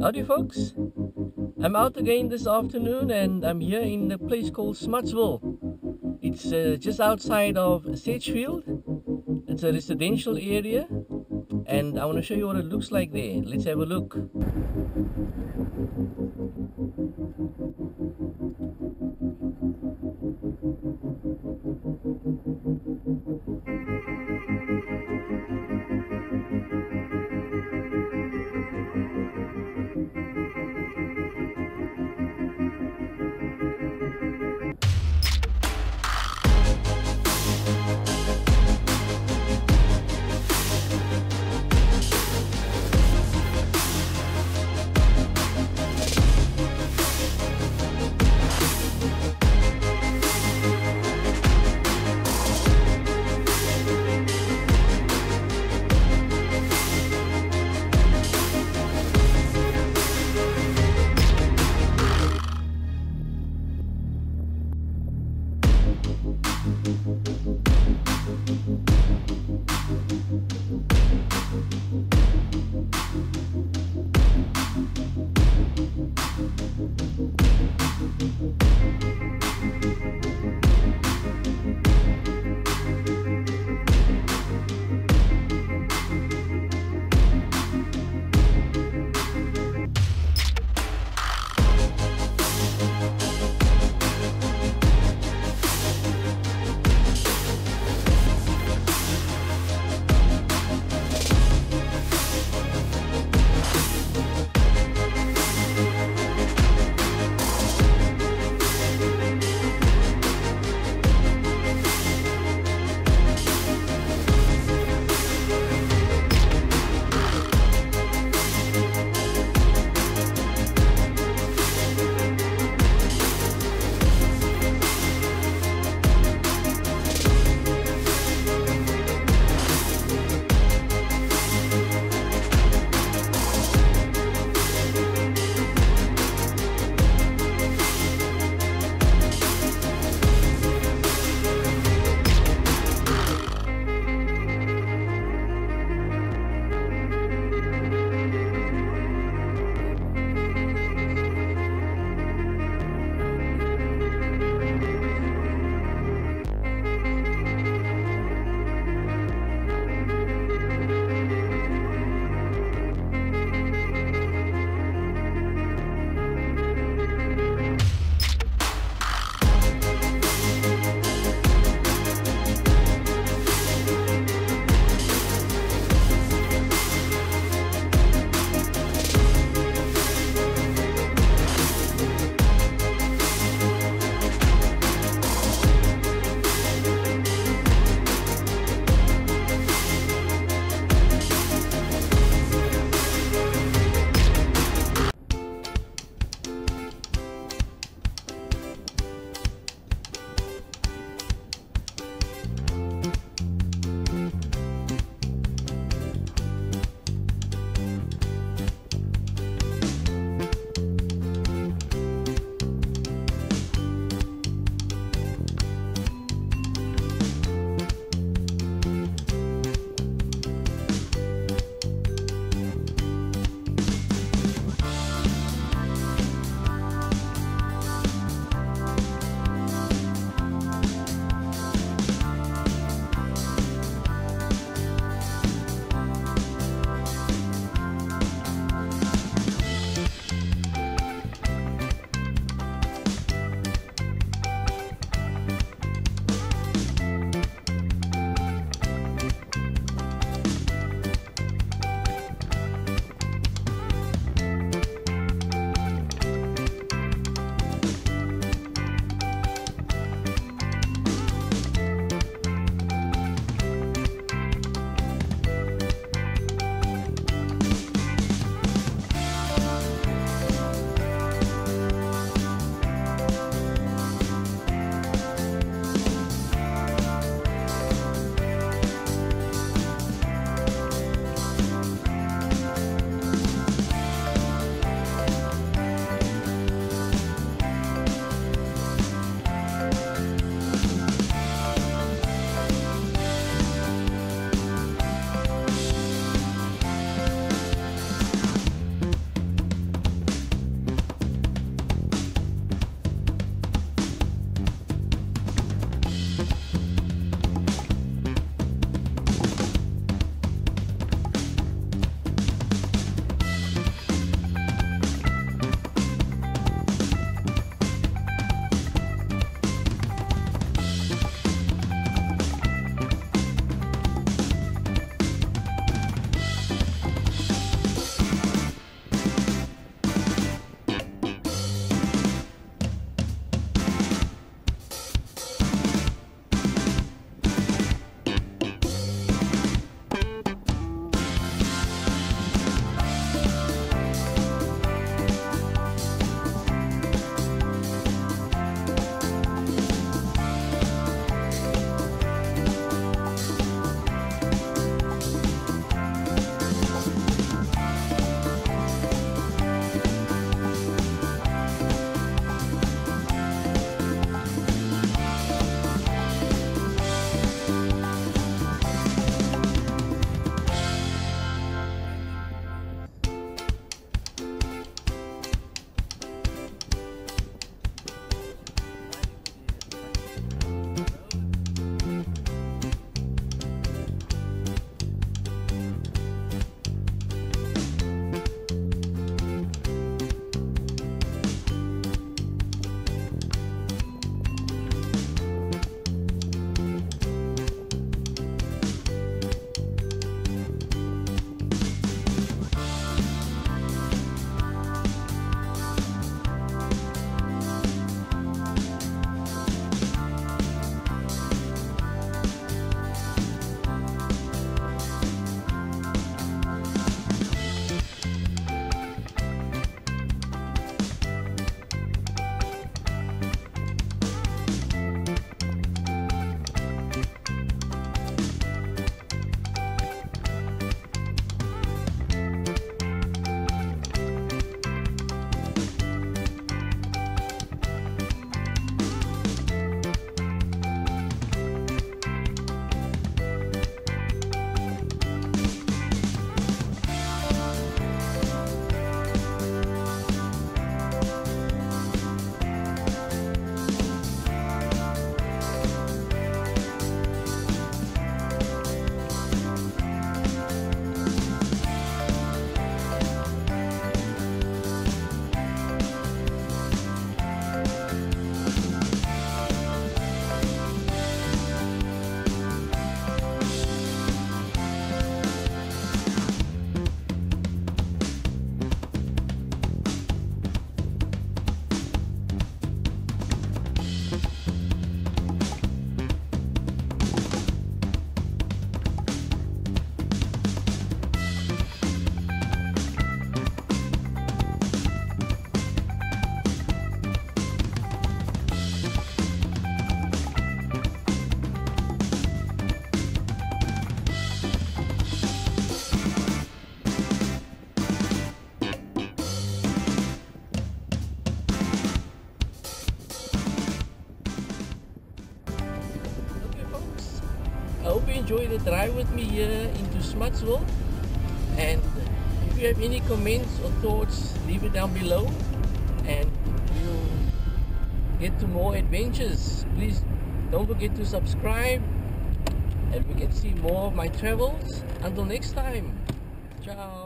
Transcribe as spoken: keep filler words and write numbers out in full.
Howdy folks, I'm out again this afternoon and I'm here in a place called Smutsville. It's uh, just outside of Sedgefield. It's a residential area and I want to show you what it looks like there. Let's have a look. enjoy the drive with me here into Smutsville. And if you have any comments or thoughts, leave it down below, and we'll get to more adventures. Please don't forget to subscribe, and we can see more of my travels. Until next time, ciao.